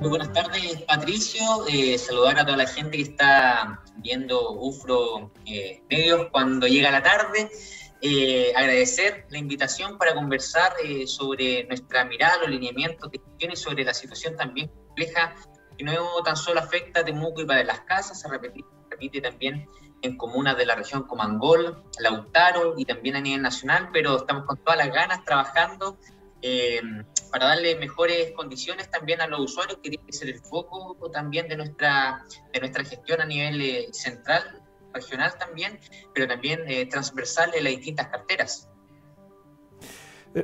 Muy buenas tardes, Patricio. Saludar a toda la gente que está viendo UFRO Medios cuando llega la tarde. Agradecer la invitación para conversar sobre nuestra mirada, los lineamientos de gestión y sobre la situación también compleja que no tan solo afecta a Temuco y para las casas, se repite también en comunas de la región como Angol, Lautaro y también a nivel nacional, pero estamos con todas las ganas trabajando para darle mejores condiciones también a los usuarios, que tiene que ser el foco también de nuestra gestión a nivel central, regional también, pero también transversal en las distintas carteras.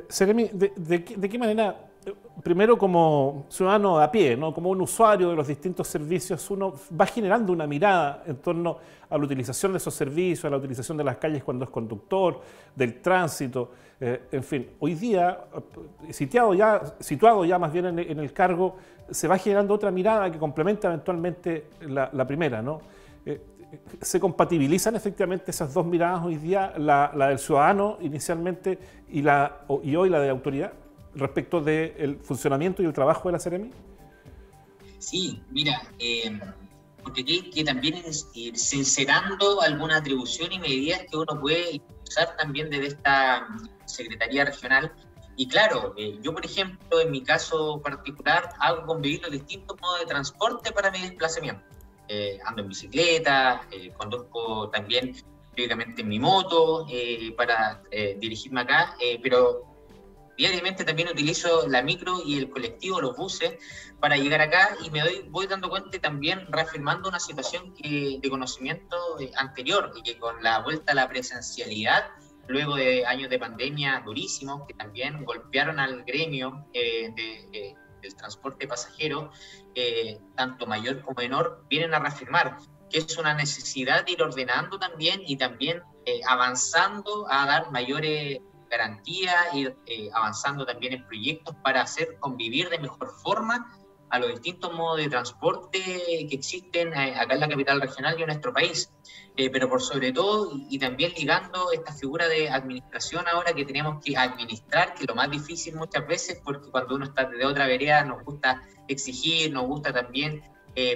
Seremi, ¿de qué manera, primero como ciudadano a pie, ¿no?, como un usuario de los distintos servicios, uno va generando una mirada en torno a la utilización de esos servicios, a la utilización de las calles cuando es conductor, del tránsito, en fin, hoy día, situado ya más bien en el cargo, se va generando otra mirada que complementa eventualmente la primera, ¿no? ¿Se compatibilizan efectivamente esas dos miradas hoy día, la del ciudadano inicialmente y hoy la de la autoridad, respecto del funcionamiento y el trabajo de la Seremi? Sí, mira, porque hay que también ir sincerando alguna atribución y medidas que uno puede impulsar también desde esta Secretaría Regional. Y claro, yo por ejemplo, en mi caso particular, hago convivir los distintos modos de transporte para mi desplazamiento. Ando en bicicleta, conduzco también teóricamente en mi moto para dirigirme acá, pero diariamente también utilizo la micro y el colectivo, los buses, para llegar acá y voy dando cuenta y también reafirmando una situación de conocimiento anterior, y que con la vuelta a la presencialidad, luego de años de pandemia durísimos, que también golpearon al gremio del transporte pasajero, tanto mayor como menor, vienen a reafirmar que es una necesidad de ir ordenando también y también avanzando a dar mayores garantía, ir avanzando también en proyectos para hacer convivir de mejor forma a los distintos modos de transporte que existen acá en la capital regional y en nuestro país, pero por sobre todo y también ligando esta figura de administración ahora que tenemos que administrar, que es lo más difícil muchas veces, porque cuando uno está de otra vereda nos gusta exigir, nos gusta también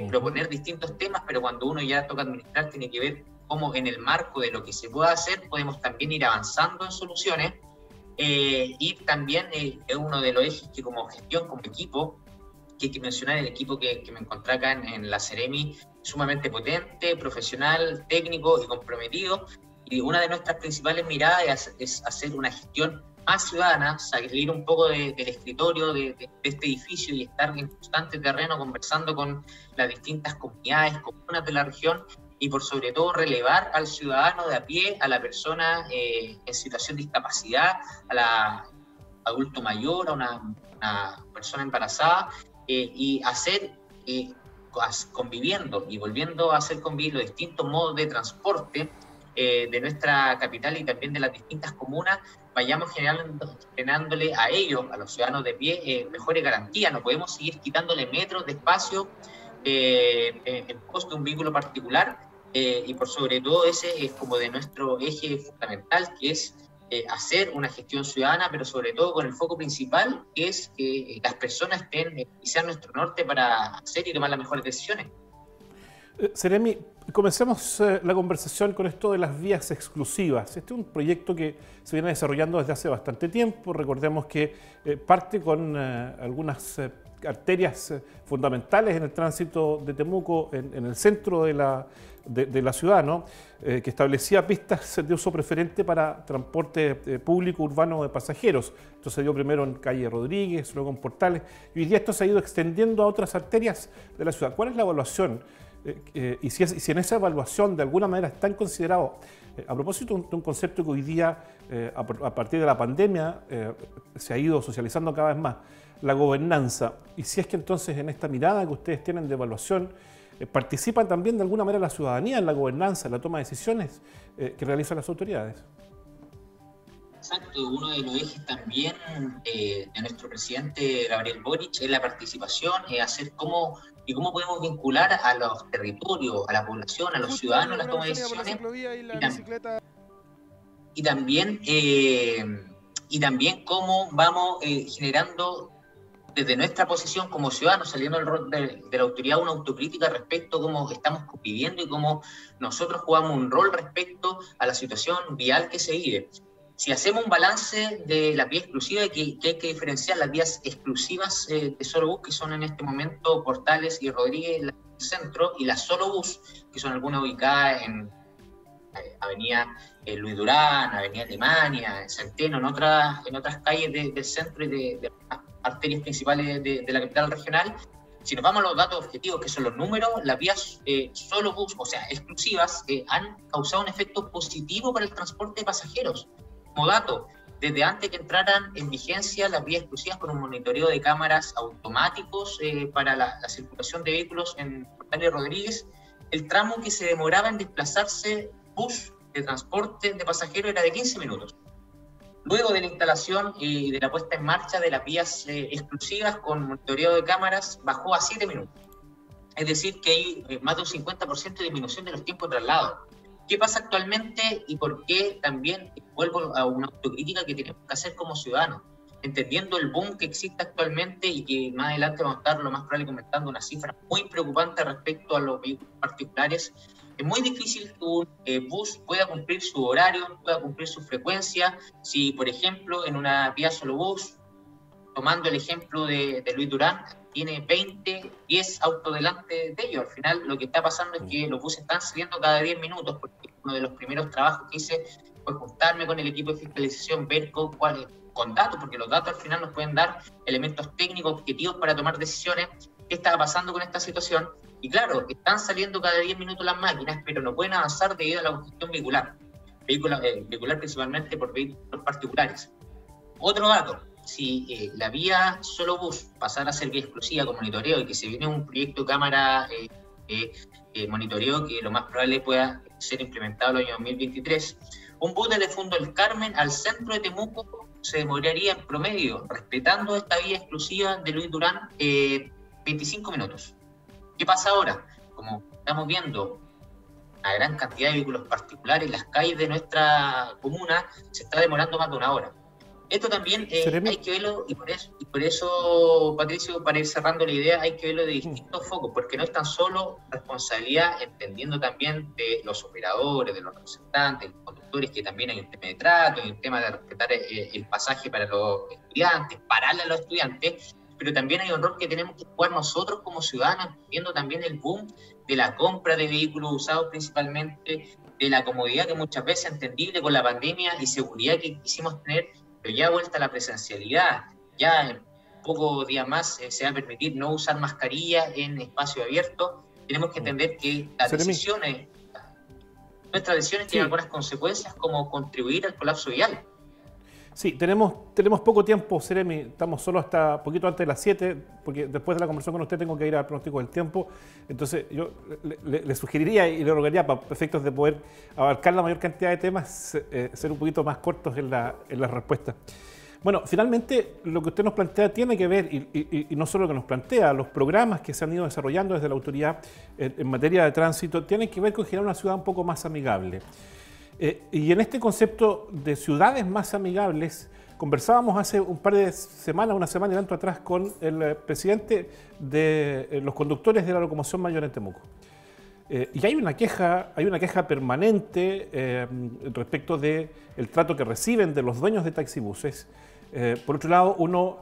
proponer distintos temas, pero cuando uno ya toca administrar tiene que ver cómo en el marco de lo que se pueda hacer podemos también ir avanzando en soluciones, y también es uno de los ejes que como gestión, como equipo, que hay que mencionar, el equipo que me encontré acá en la Seremi, sumamente potente, profesional, técnico y comprometido. Y una de nuestras principales miradas es hacer una gestión más ciudadana, salir un poco del escritorio, de este edificio, y estar en constante terreno conversando con las distintas comunidades, comunas de la región, y por sobre todo relevar al ciudadano de a pie, a la persona en situación de discapacidad, a la adulto mayor, a una persona embarazada, y hacer conviviendo y volviendo a hacer convivir los distintos modos de transporte de nuestra capital y también de las distintas comunas, vayamos generándole a ellos, a los ciudadanos de pie, mejores garantías. No podemos seguir quitándole metros de espacio en pos de un vehículo particular, y por sobre todo ese es como de nuestro eje fundamental, que es hacer una gestión ciudadana, pero sobre todo con el foco principal, que es que las personas estén y sean nuestro norte para hacer y tomar las mejores decisiones. Seremi, comencemos la conversación con esto de las vías exclusivas. Este es un proyecto que se viene desarrollando desde hace bastante tiempo. Recordemos que parte con algunas arterias fundamentales en el tránsito de Temuco, en el centro de la ciudad, ¿no? Que establecía pistas de uso preferente para transporte público urbano de pasajeros. Esto se dio primero en calle Rodríguez, luego en Portales, y hoy día esto se ha ido extendiendo a otras arterias de la ciudad. ¿Cuál es la evaluación? Y si en esa evaluación de alguna manera están considerados, a propósito de un concepto que hoy día, a partir de la pandemia, se ha ido socializando cada vez más, la gobernanza, y si es que entonces en esta mirada que ustedes tienen de evaluación, participa también de alguna manera la ciudadanía en la gobernanza, en la toma de decisiones que realizan las autoridades? Exacto, uno de los ejes también de nuestro presidente Gabriel Boric es la participación, hacer cómo podemos vincular a los territorios, a la población, a los ciudadanos, a las tomas de decisiones, y también cómo vamos generando desde nuestra posición como ciudadanos, saliendo del rol de la autoridad, una autocrítica respecto a cómo estamos viviendo y cómo nosotros jugamos un rol respecto a la situación vial que se vive. Si hacemos un balance de la vía exclusiva, que hay que diferenciar las vías exclusivas de solo bus, que son en este momento Portales y Rodríguez, el centro, y las solo bus, que son algunas ubicadas en Avenida Luis Durán, Avenida Alemania, Centeno, en otras calles del centro y de las arterias principales de la capital regional. Si nos vamos a los datos objetivos, que son los números, las vías solo bus, o sea, exclusivas, han causado un efecto positivo para el transporte de pasajeros. Como dato, desde antes que entraran en vigencia las vías exclusivas con un monitoreo de cámaras automáticos para la circulación de vehículos en Portales Rodríguez, el tramo que se demoraba en desplazarse bus de transporte de pasajeros era de 15 minutos. Luego de la instalación y de la puesta en marcha de las vías exclusivas con monitoreo de cámaras, bajó a 7 minutos. Es decir, que hay más de un 50% de disminución de los tiempos de traslado. ¿Qué pasa actualmente y por qué? También vuelvo a una autocrítica que tenemos que hacer como ciudadanos, entendiendo el boom que existe actualmente y que más adelante vamos a estar lo más probable comentando una cifra muy preocupante respecto a los vehículos particulares. Es muy difícil que un bus pueda cumplir su horario, pueda cumplir su frecuencia. Si, por ejemplo, en una vía solo bus, tomando el ejemplo de Luis Durán, tiene 10 autos delante de ellos. Al final lo que está pasando es que los buses están saliendo cada 10 minutos, porque uno de los primeros trabajos que hice fue juntarme con el equipo de fiscalización, ver con datos, porque los datos al final nos pueden dar elementos técnicos, objetivos para tomar decisiones, qué estaba pasando con esta situación. Y claro, están saliendo cada 10 minutos las máquinas, pero no pueden avanzar debido a la congestión vehicular principalmente por vehículos particulares. Otro dato. Si la vía solo bus pasara a ser vía exclusiva con monitoreo y que se viene un proyecto de cámara monitoreo que lo más probable pueda ser implementado el año 2023, un bus desde Fundo del Carmen al centro de Temuco se demoraría en promedio, respetando esta vía exclusiva de Luis Durán, 25 minutos. ¿Qué pasa ahora? Como estamos viendo una gran cantidad de vehículos particulares, las calles de nuestra comuna se está demorando más de una hora. Esto también hay que verlo, y por eso, Patricio, para ir cerrando la idea, hay que verlo de distintos focos, porque no es tan solo responsabilidad, entendiendo también de los operadores, de los representantes, de los conductores, que también hay un tema de trato, hay un tema de respetar el pasaje para los estudiantes, pararle a los estudiantes, pero también hay un rol que tenemos que jugar nosotros como ciudadanos, viendo también el boom de la compra de vehículos usados principalmente, de la comodidad que muchas veces es entendible con la pandemia y seguridad que quisimos tener, pero ya vuelta a la presencialidad, ya en pocos días más se va a permitir no usar mascarilla en espacio abierto. Tenemos que entender que nuestras decisiones tienen algunas consecuencias, como contribuir al colapso vial. Sí, tenemos poco tiempo, Seremi, estamos solo hasta poquito antes de las 7, porque después de la conversación con usted tengo que ir al pronóstico del tiempo. Entonces yo le sugeriría y le rogaría, para efectos de poder abarcar la mayor cantidad de temas, ser un poquito más cortos en la respuesta. Bueno, finalmente lo que usted nos plantea tiene que ver, y no solo lo que nos plantea, los programas que se han ido desarrollando desde la autoridad en materia de tránsito, tienen que ver con generar una ciudad un poco más amigable. Y en este concepto de ciudades más amigables, conversábamos hace un par de semanas, una semana y tanto atrás, con el presidente de los conductores de la locomoción mayor en Temuco. Y hay una queja permanente respecto del trato que reciben de los dueños de taxibuses. Por otro lado, uno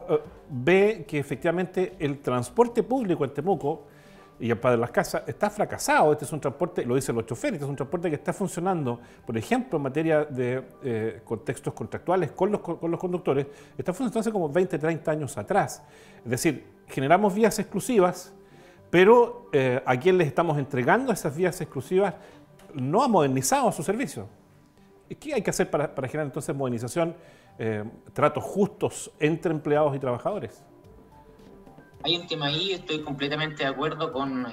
ve que efectivamente el transporte público en Temuco y el Padre de las Casas está fracasado. Este es un transporte, lo dicen los choferes, este es un transporte que está funcionando, por ejemplo, en materia de contextos contractuales con los conductores, está funcionando hace como 20, 30 años atrás. Es decir, generamos vías exclusivas, pero a quien les estamos entregando esas vías exclusivas no ha modernizado su servicio. ¿Qué hay que hacer para generar entonces modernización, tratos justos entre empleados y trabajadores? Hay un tema ahí, estoy completamente de acuerdo con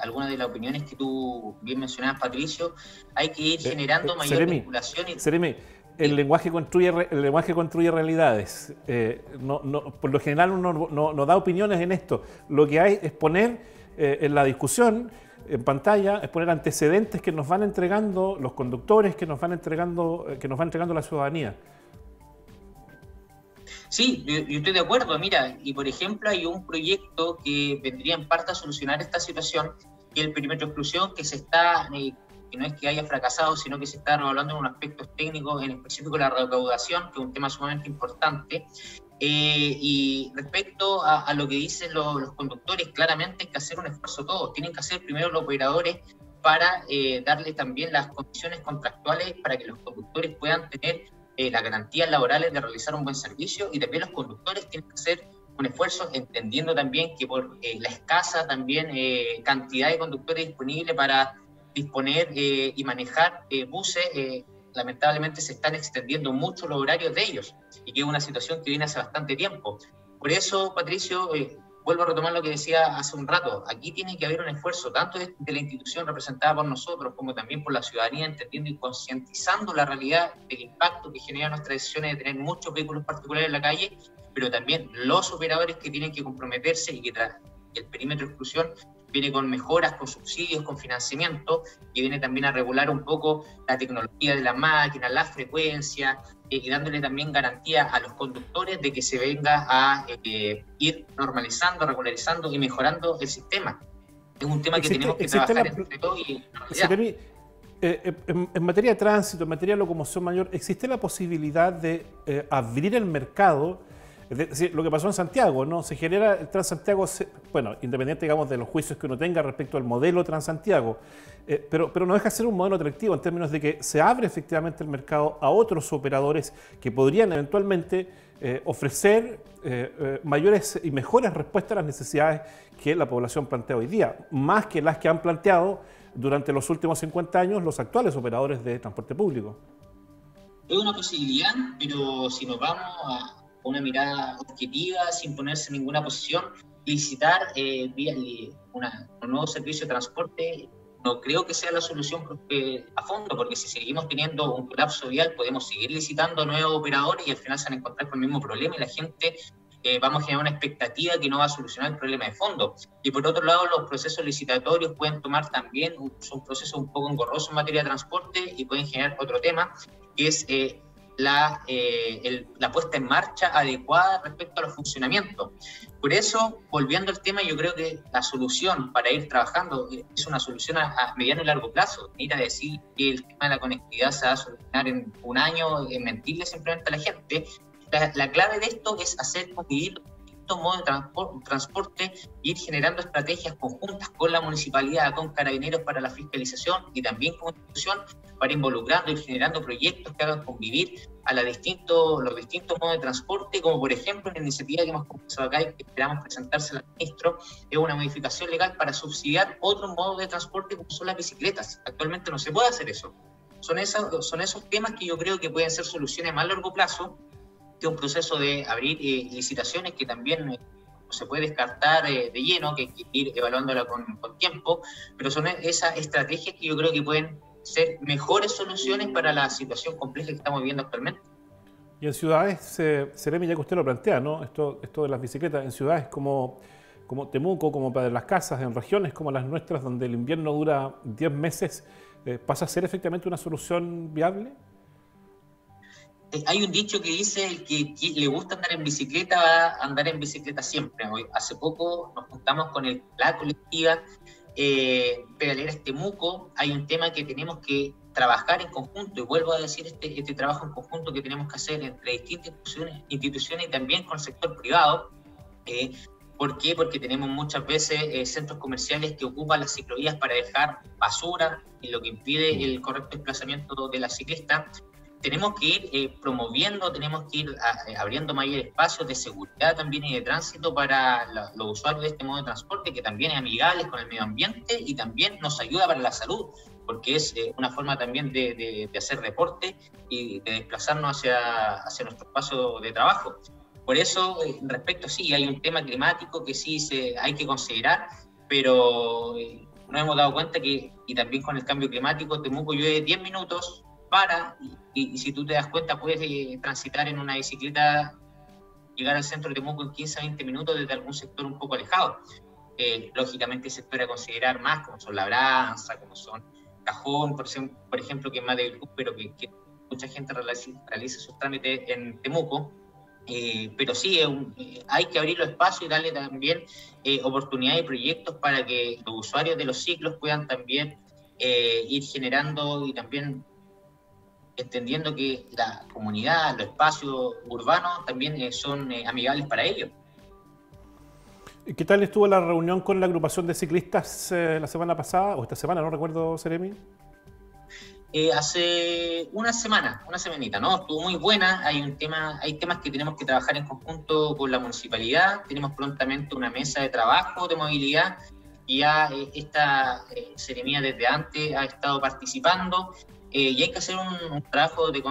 algunas de las opiniones que tú bien mencionabas, Patricio. Hay que ir generando mayor vinculación. Y... Seremi, el lenguaje construye realidades. Por lo general uno no da opiniones en esto. Lo que hay es poner en la discusión, en pantalla, es poner antecedentes que nos van entregando los conductores, que nos van entregando la ciudadanía. Sí, yo estoy de acuerdo, mira, y por ejemplo hay un proyecto que vendría en parte a solucionar esta situación, que es el perímetro de exclusión, que se está, que no es que haya fracasado, sino que se está revaluando en unos aspectos técnicos, en específico la recaudación, que es un tema sumamente importante. Y respecto a lo que dicen los conductores, claramente hay que hacer un esfuerzo todos, tienen que hacer primero los operadores para darle también las condiciones contractuales para que los conductores puedan tener las garantías laborales de realizar un buen servicio, y también los conductores tienen que hacer un esfuerzo, entendiendo también que por la escasa también cantidad de conductores disponibles para disponer y manejar buses, lamentablemente se están extendiendo mucho los horarios de ellos, y que es una situación que viene hace bastante tiempo. Por eso, Patricio, vuelvo a retomar lo que decía hace un rato, aquí tiene que haber un esfuerzo tanto de la institución representada por nosotros como también por la ciudadanía, entendiendo y concientizando la realidad del impacto que genera nuestras decisiones de tener muchos vehículos particulares en la calle, pero también los operadores que tienen que comprometerse, y que el perímetro de exclusión viene con mejoras, con subsidios, con financiamiento, que viene también a regular un poco la tecnología de la máquina, la frecuencia, y dándole también garantía a los conductores de que se venga a ir normalizando, regularizando y mejorando el sistema. Es un tema que tenemos que trabajar entre todos y en realidad. En materia de tránsito, en materia de locomoción mayor, ¿existe la posibilidad de abrir el mercado? Es decir, lo que pasó en Santiago, ¿no? Se genera el Transantiago, bueno, independiente, digamos, de los juicios que uno tenga respecto al modelo Transantiago, pero no deja de ser un modelo atractivo en términos de que se abre efectivamente el mercado a otros operadores que podrían eventualmente ofrecer mayores y mejores respuestas a las necesidades que la población plantea hoy día, más que las que han planteado durante los últimos 50 años los actuales operadores de transporte público. Es una posibilidad, pero si nos vamos a una mirada objetiva, sin ponerse en ninguna posición, licitar un nuevo servicio de transporte no creo que sea la solución a fondo, porque si seguimos teniendo un colapso vial podemos seguir licitando nuevos operadores y al final se van a encontrar con el mismo problema, y la gente vamos a generar una expectativa que no va a solucionar el problema de fondo. Y por otro lado, los procesos licitatorios pueden tomar también, son procesos un poco engorrosos en materia de transporte, y pueden generar otro tema, que es la puesta en marcha adecuada respecto a los funcionamientos. Por eso, volviendo al tema, yo creo que la solución para ir trabajando es una solución a mediano y largo plazo. Ir a decir que el tema de la conectividad se va a solucionar en un año, es mentirle simplemente a la gente. La clave de esto es hacer convivir estos modos de transporte, ir generando estrategias conjuntas con la municipalidad, con Carabineros para la fiscalización, y también con institución para involucrando y generando proyectos que hagan convivir a los distintos modos de transporte, como por ejemplo una iniciativa que hemos comenzado acá y que esperamos presentársela al ministro, es una modificación legal para subsidiar otros modos de transporte como son las bicicletas. Actualmente no se puede hacer eso. Son esos temas que yo creo que pueden ser soluciones a más largo plazo que un proceso de abrir licitaciones, que también se puede descartar de lleno, que hay que ir evaluándola con tiempo, pero son esas estrategias que yo creo que pueden ser mejores soluciones para la situación compleja que estamos viviendo actualmente. Y en ciudades, Seremi, ya que usted lo plantea, ¿no? Esto de las bicicletas, en ciudades como Temuco, como para las casas, en regiones como las nuestras, donde el invierno dura 10 meses, ¿pasa a ser efectivamente una solución viable? Hay un dicho que dice, el que le gusta andar en bicicleta va a andar en bicicleta siempre. Hace poco nos juntamos con la colectiva Pedalera Temuco. Hay un tema que tenemos que trabajar en conjunto, y vuelvo a decir este trabajo en conjunto que tenemos que hacer entre distintas instituciones y también con el sector privado. ¿Por qué? Porque tenemos muchas veces centros comerciales que ocupan las ciclovías para dejar basura, y lo que impide el correcto desplazamiento de la ciclista. Tenemos que ir promoviendo, tenemos que ir abriendo mayores espacios de seguridad también y de tránsito para los usuarios de este modo de transporte, que también es amigable con el medio ambiente y también nos ayuda para la salud, porque es una forma también de hacer deporte y de desplazarnos hacia nuestro espacio de trabajo. Por eso, respecto, sí, hay un tema climático que sí hay que considerar, pero nos hemos dado cuenta que, y también con el cambio climático, Temuco llueve 10 minutos, para, y si tú te das cuenta puedes transitar en una bicicleta, llegar al centro de Temuco en 15 a 20 minutos desde algún sector un poco alejado. Lógicamente se espera considerar más, como son Labranza, como son Cajón, por ejemplo, que es más de Vilcú, pero que mucha gente realiza sus trámites en Temuco. Pero sí, hay que abrir los espacios y darle también oportunidades y proyectos para que los usuarios de los ciclos puedan también ir generando y también entendiendo que la comunidad, los espacios urbanos también son amigables para ellos. ¿Qué tal estuvo la reunión con la agrupación de ciclistas la semana pasada, o esta semana, no recuerdo, Seremi? Hace una semanita, ¿no? Estuvo muy buena. Hay temas que tenemos que trabajar en conjunto con la municipalidad. Tenemos prontamente una mesa de trabajo de movilidad y ya esta Seremía desde antes ha estado participando. Y hay que hacer un trabajo de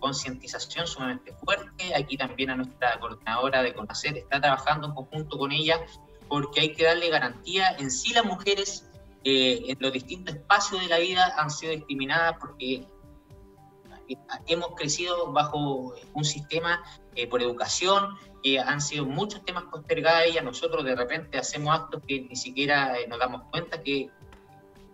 concientización sumamente fuerte. Aquí también a nuestra coordinadora de CONACER está trabajando en conjunto con ella, porque hay que darle garantía. En sí, las mujeres en los distintos espacios de la vida han sido discriminadas porque hemos crecido bajo un sistema por educación, que han sido muchos temas postergados a ellas. Nosotros de repente hacemos actos que ni siquiera nos damos cuenta que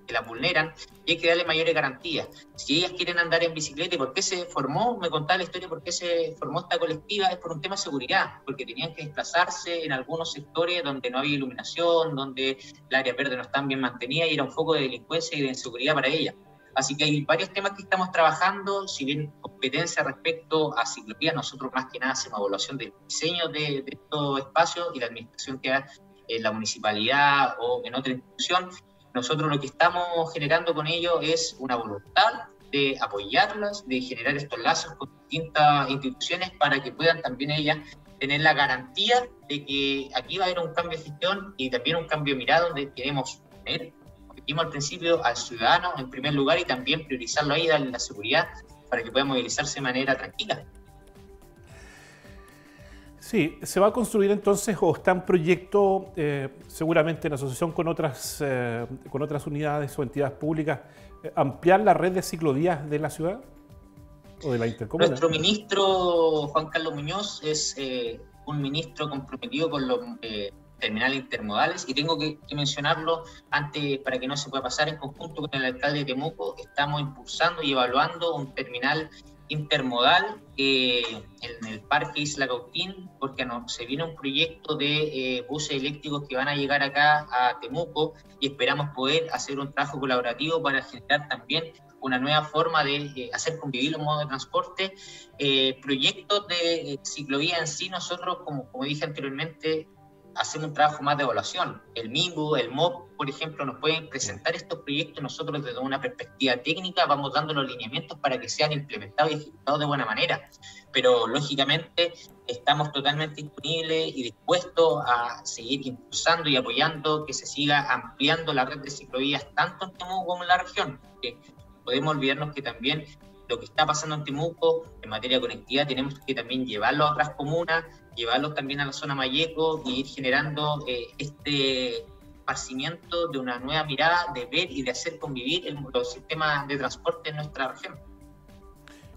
la vulneran, y hay que darle mayores garantías. Si ellas quieren andar en bicicleta, ¿y por qué se formó? Me contaba la historia, ¿por qué se formó esta colectiva? Es por un tema de seguridad, porque tenían que desplazarse en algunos sectores donde no había iluminación, donde el área verde no están bien mantenida, y era un foco de delincuencia y de inseguridad para ellas. Así que hay varios temas que estamos trabajando, si bien competencia respecto a ciclovía, nosotros más que nada hacemos evaluación del diseño de estos espacios y la administración que da en la municipalidad o en otra institución. Nosotros lo que estamos generando con ello es una voluntad de apoyarlas, de generar estos lazos con distintas instituciones para que puedan también ellas tener la garantía de que aquí va a haber un cambio de gestión y también un cambio de mirada, donde queremos poner, como dijimos al principio, al ciudadano en primer lugar y también priorizarlo ahí, darle la seguridad para que pueda movilizarse de manera tranquila. Sí, se va a construir entonces, o está en proyecto, seguramente en asociación con otras unidades o entidades públicas, ampliar la red de ciclovías de la ciudad o de la intercomunal. Nuestro ministro Juan Carlos Muñoz es un ministro comprometido con los terminales intermodales, y tengo que mencionarlo antes para que no se pueda pasar. En conjunto con el alcalde de Temuco estamos impulsando y evaluando un terminal intermodal en el parque Isla Cautín, porque se viene un proyecto de buses eléctricos que van a llegar acá a Temuco, y esperamos poder hacer un trabajo colaborativo para generar también una nueva forma de hacer convivir los modos de transporte. Proyectos de ciclovía en sí, nosotros, como dije anteriormente, hacemos un trabajo más de evaluación. El MIMBU, el MOP, por ejemplo, nos pueden presentar estos proyectos. Nosotros desde una perspectiva técnica vamos dando los lineamientos para que sean implementados y ejecutados de buena manera. Pero lógicamente estamos totalmente disponibles y dispuestos a seguir impulsando y apoyando que se siga ampliando la red de ciclovías tanto en Temuco como en la región. Porque podemos olvidarnos que también lo que está pasando en Temuco en materia de conectividad tenemos que también llevarlo a otras comunas, llevarlo también a la zona Mayeco y ir generando este esparcimiento de una nueva mirada de ver y de hacer convivir los sistemas de transporte en nuestra región.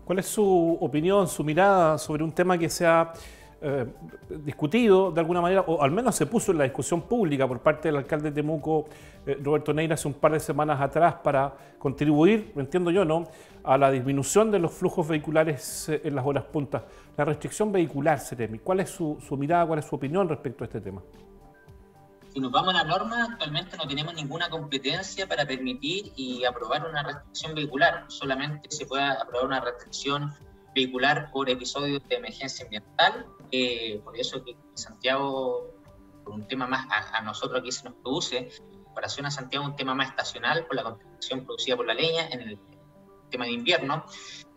¿Cuál es su opinión, su mirada sobre un tema que se ha discutido de alguna manera, o al menos se puso en la discusión pública por parte del alcalde de Temuco, Roberto Neira, hace un par de semanas atrás, para contribuir, entiendo yo, ¿no?, a la disminución de los flujos vehiculares en las horas puntas? La restricción vehicular, Seremi, ¿cuál es su mirada, cuál es su opinión respecto a este tema? Si nos vamos a la norma, actualmente no tenemos ninguna competencia para permitir y aprobar una restricción vehicular. Solamente se puede aprobar una restricción vehicular por episodios de emergencia ambiental. Por eso que Santiago, por un tema más a nosotros aquí se nos produce, en comparación a Santiago, un tema más estacional por la contaminación producida por la leña en el tema de invierno.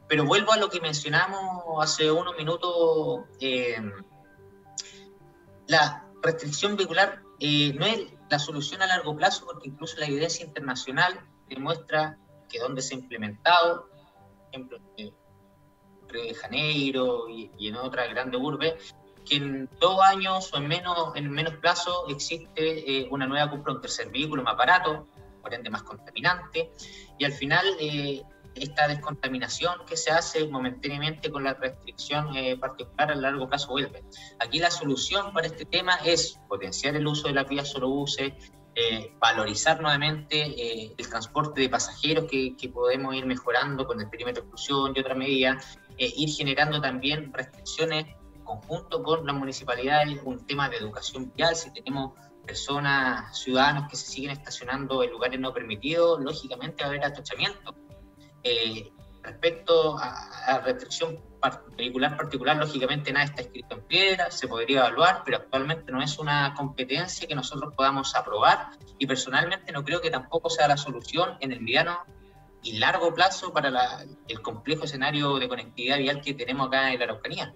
Pero vuelvo a lo que mencionamos hace unos minutos. La restricción vehicular no es la solución a largo plazo, porque incluso la evidencia internacional demuestra que donde se ha implementado, por ejemplo, de Janeiro y en otra grande urbe, que en 2 años o en menos plazo existe una nueva compra de un tercer vehículo más barato, por ende más contaminante, y al final esta descontaminación que se hace momentáneamente con la restricción particular a largo plazo vuelve. Aquí la solución para este tema es potenciar el uso de las vías solo buses, valorizar nuevamente el transporte de pasajeros que podemos ir mejorando con el perímetro de exclusión y otras medidas, ir generando también restricciones conjunto con las municipalidades, un tema de educación vial. Si tenemos personas, ciudadanos que se siguen estacionando en lugares no permitidos, lógicamente va a haber atochamiento. Respecto a la restricción particular, lógicamente nada está escrito en piedra, se podría evaluar, pero actualmente no es una competencia que nosotros podamos aprobar y personalmente no creo que tampoco sea la solución en el mediano y largo plazo para el complejo escenario de conectividad vial que tenemos acá en la Araucanía.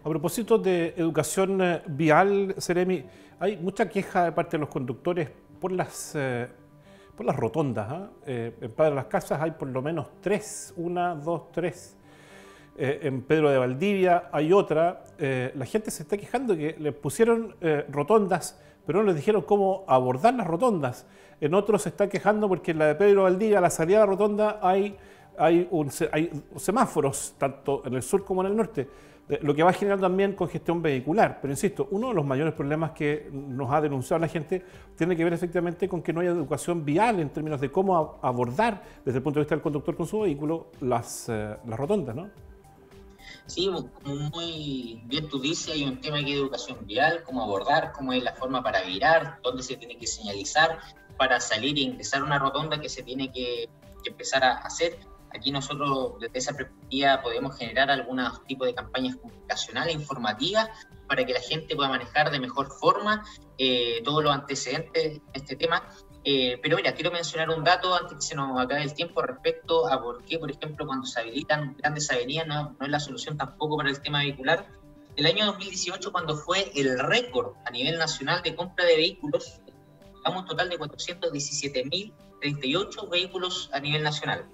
A propósito de educación vial, Seremi, hay mucha queja de parte de los conductores por las rotondas. En Pedro de las Casas hay por lo menos tres, una, dos, tres. En Pedro de Valdivia hay otra. La gente se está quejando que les pusieron rotondas, pero no les dijeron cómo abordar las rotondas. En otros se está quejando porque en la de Pedro de Valdivia, a la salida de la rotonda, hay semáforos, tanto en el sur como en el norte, lo que va a generar también congestión vehicular. Pero insisto, uno de los mayores problemas que nos ha denunciado la gente tiene que ver efectivamente con que no haya educación vial en términos de cómo abordar desde el punto de vista del conductor con su vehículo las rotondas, ¿no? Sí, como muy bien tú dices, hay un tema aquí de educación vial, cómo abordar, cómo es la forma para virar, dónde se tiene que señalizar para salir e ingresar a una rotonda que se tiene que empezar a hacer. Aquí nosotros desde esa perspectiva podemos generar algunos tipos de campañas comunicacionales, informativas, para que la gente pueda manejar de mejor forma todos los antecedentes de este tema. Pero mira, quiero mencionar un dato antes que se nos acabe el tiempo respecto a por qué, por ejemplo, cuando se habilitan grandes avenidas no es la solución tampoco para el tema vehicular. El año 2018, cuando fue el récord a nivel nacional de compra de vehículos, llegamos a un total de 417.038 vehículos a nivel nacional.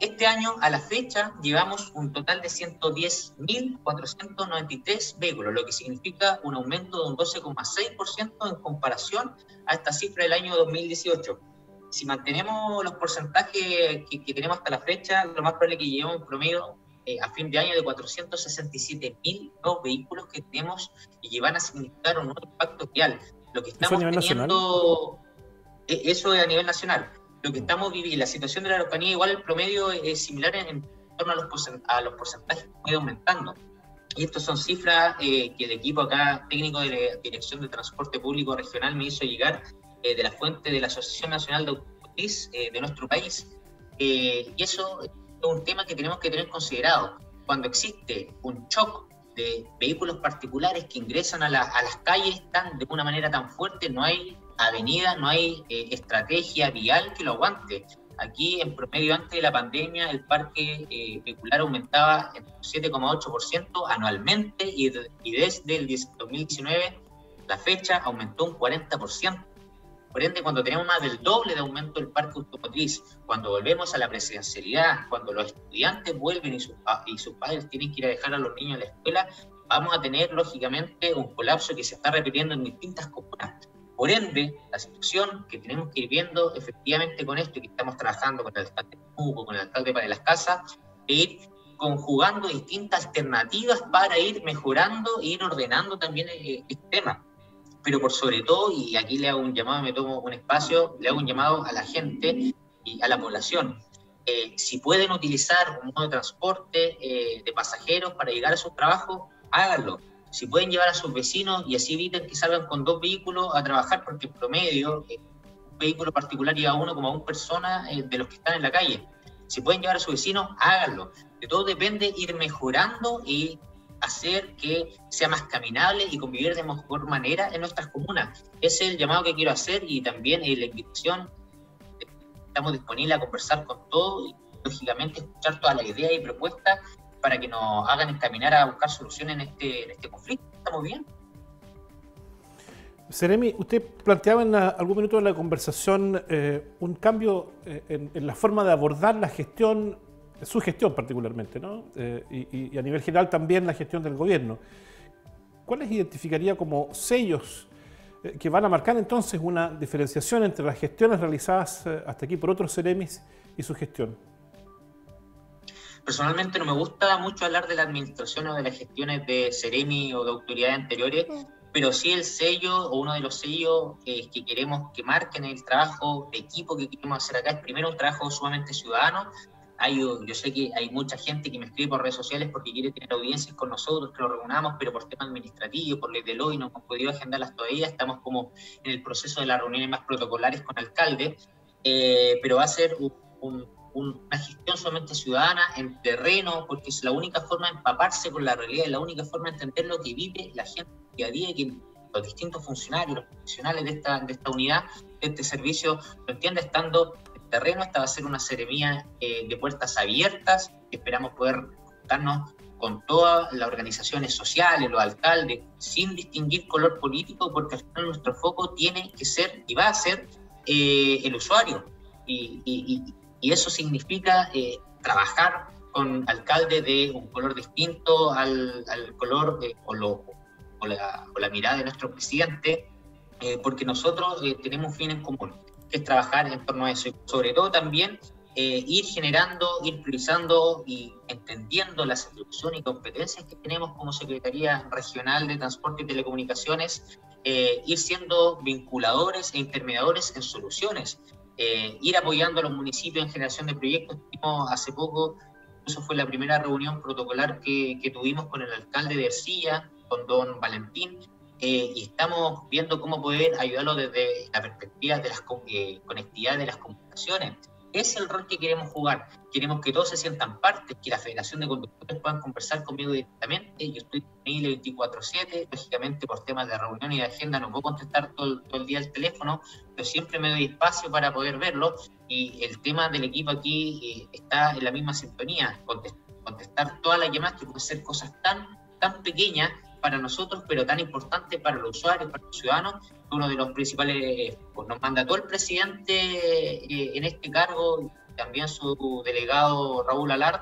Este año, a la fecha, llevamos un total de 110.493 vehículos, lo que significa un aumento de un 12,6% en comparación a esta cifra del año 2018. Si mantenemos los porcentajes que tenemos hasta la fecha, lo más probable es que llevemos un promedio a fin de año de 467.000 nuevos vehículos que tenemos y que van a significar un nuevo impacto vial. Lo que estamos teniendo, eso es a nivel nacional. Lo que estamos viviendo, la situación de la Araucanía, igual el promedio es similar en torno a los porcentajes que van aumentando. Y estas son cifras que el equipo acá técnico de la Dirección de Transporte Público Regional me hizo llegar de la fuente de la Asociación Nacional de Autobuses de nuestro país. Y eso es un tema que tenemos que tener considerado. Cuando existe un choque de vehículos particulares que ingresan a las calles tan, de una manera tan fuerte, no hay avenida, no hay estrategia vial que lo aguante. Aquí, en promedio, antes de la pandemia, el parque vehicular aumentaba en 7,8% anualmente y desde el 2019, la fecha, aumentó un 40%. Por ende, cuando tenemos más del doble de aumento del parque automotriz, cuando volvemos a la presencialidad, cuando los estudiantes vuelven y sus padres tienen que ir a dejar a los niños a la escuela, vamos a tener, lógicamente, un colapso que se está repitiendo en distintas comunas. Por ende, la situación que tenemos que ir viendo efectivamente con esto, que estamos trabajando con el alcalde de Temuco, con el alcalde de las Casas, e ir conjugando distintas alternativas para ir mejorando e ir ordenando también el tema. Pero por sobre todo, y aquí le hago un llamado, me tomo un espacio, le hago un llamado a la gente y a la población. Si pueden utilizar un modo de transporte de pasajeros para llegar a sus trabajos, háganlo. Si pueden llevar a sus vecinos y así eviten que salgan con dos vehículos a trabajar, porque en promedio un vehículo particular lleva 1,1 personas de los que están en la calle. Si pueden llevar a sus vecinos, háganlo. De todo depende ir mejorando y hacer que sea más caminable y convivir de mejor manera en nuestras comunas. Ese es el llamado que quiero hacer y también la invitación. Estamos disponibles a conversar con todos y lógicamente escuchar todas las ideas y propuestas para que nos hagan encaminar a buscar soluciones en este conflicto. ¿Estamos bien? Seremi, usted planteaba en algún minuto de la conversación un cambio en la forma de abordar la gestión, su gestión particularmente, ¿no? Y a nivel general también la gestión del gobierno. ¿Cuáles identificaría como sellos que van a marcar entonces una diferenciación entre las gestiones realizadas hasta aquí por otros Seremis y su gestión? Personalmente no me gusta mucho hablar de la administración o de las gestiones de Seremi o de autoridades anteriores, pero sí el sello o uno de los sellos que queremos que marquen el trabajo de equipo que queremos hacer acá es primero un trabajo sumamente ciudadano, Yo sé que hay mucha gente que me escribe por redes sociales porque quiere tener audiencias con nosotros, que lo reunamos, pero por temas administrativos, por ley del hoy, no hemos podido agendarlas todavía. Estamos como en el proceso de las reuniones más protocolares con alcaldes, pero va a ser una gestión solamente ciudadana, en terreno, porque es la única forma de empaparse con la realidad, es la única forma de entender lo que vive la gente día a día, que los distintos funcionarios, los profesionales de esta unidad, de este servicio, lo entienda estando terreno. Esta va a ser una seremía de puertas abiertas. Esperamos poder juntarnos con todas las organizaciones sociales, los alcaldes, sin distinguir color político, porque al final nuestro foco tiene que ser y va a ser el usuario. Y eso significa trabajar con alcaldes de un color distinto al color o la mirada de nuestro presidente, porque nosotros tenemos un fin en común, que es trabajar en torno a eso, y sobre todo también ir generando, ir priorizando y entendiendo las atribuciones y competencias que tenemos como Secretaría Regional de Transporte y Telecomunicaciones, ir siendo vinculadores e intermediadores en soluciones, ir apoyando a los municipios en generación de proyectos. Hace poco, eso fue la primera reunión protocolar que tuvimos con el alcalde de Ercilla, con don Valentín, y estamos viendo cómo poder ayudarlo desde la perspectiva de la conectividad de las comunicaciones. Ese es el rol que queremos jugar. Queremos que todos se sientan parte, que la Federación de Conductores puedan conversar conmigo directamente. Yo estoy disponible 24/7, lógicamente por temas de reunión y de agenda no puedo contestar todo el día el teléfono, pero siempre me doy espacio para poder verlo, y el tema del equipo aquí está en la misma sintonía, contestar todas las llamadas, que pueden ser cosas tan pequeñas para nosotros, pero tan importante para los usuarios, para los ciudadanos. Uno de los principales, pues nos mandató el presidente en este cargo, y también su delegado Raúl Allard,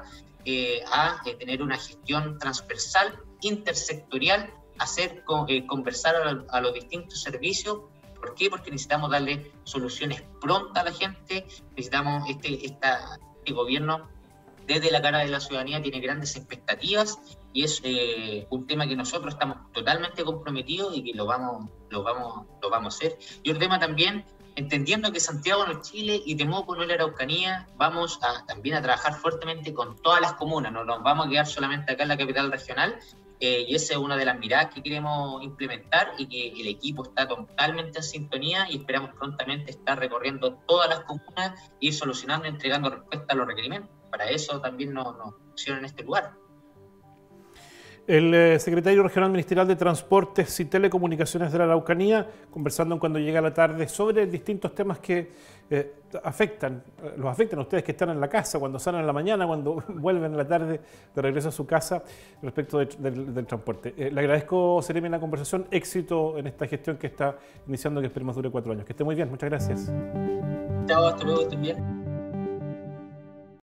a tener una gestión transversal, intersectorial, hacer conversar a los distintos servicios. ¿Por qué? Porque necesitamos darle soluciones prontas a la gente. Necesitamos este gobierno, desde la cara de la ciudadanía, tiene grandes expectativas, y es un tema que nosotros estamos totalmente comprometidos y que lo vamos a hacer. Y un tema también, entendiendo que Santiago no es Chile y Temuco no es la Araucanía, vamos también a trabajar fuertemente con todas las comunas. No nos vamos a quedar solamente acá en la capital regional, y esa es una de las miradas que queremos implementar, y que el equipo está totalmente en sintonía, y esperamos prontamente estar recorriendo todas las comunas e ir solucionando, entregando respuesta a los requerimientos. Para eso también nos pusieron en este lugar. El secretario regional ministerial de Transportes y Telecomunicaciones de la Araucanía, conversando en Cuando Llega la Tarde sobre distintos temas que los afectan a ustedes que están en la casa, cuando salen en la mañana, cuando vuelven en la tarde de regreso a su casa, respecto del transporte. Le agradezco, Seremi, la conversación. Éxito en esta gestión que está iniciando, que esperemos dure 4 años. Que esté muy bien, muchas gracias. Chao, hasta luego, estén bien.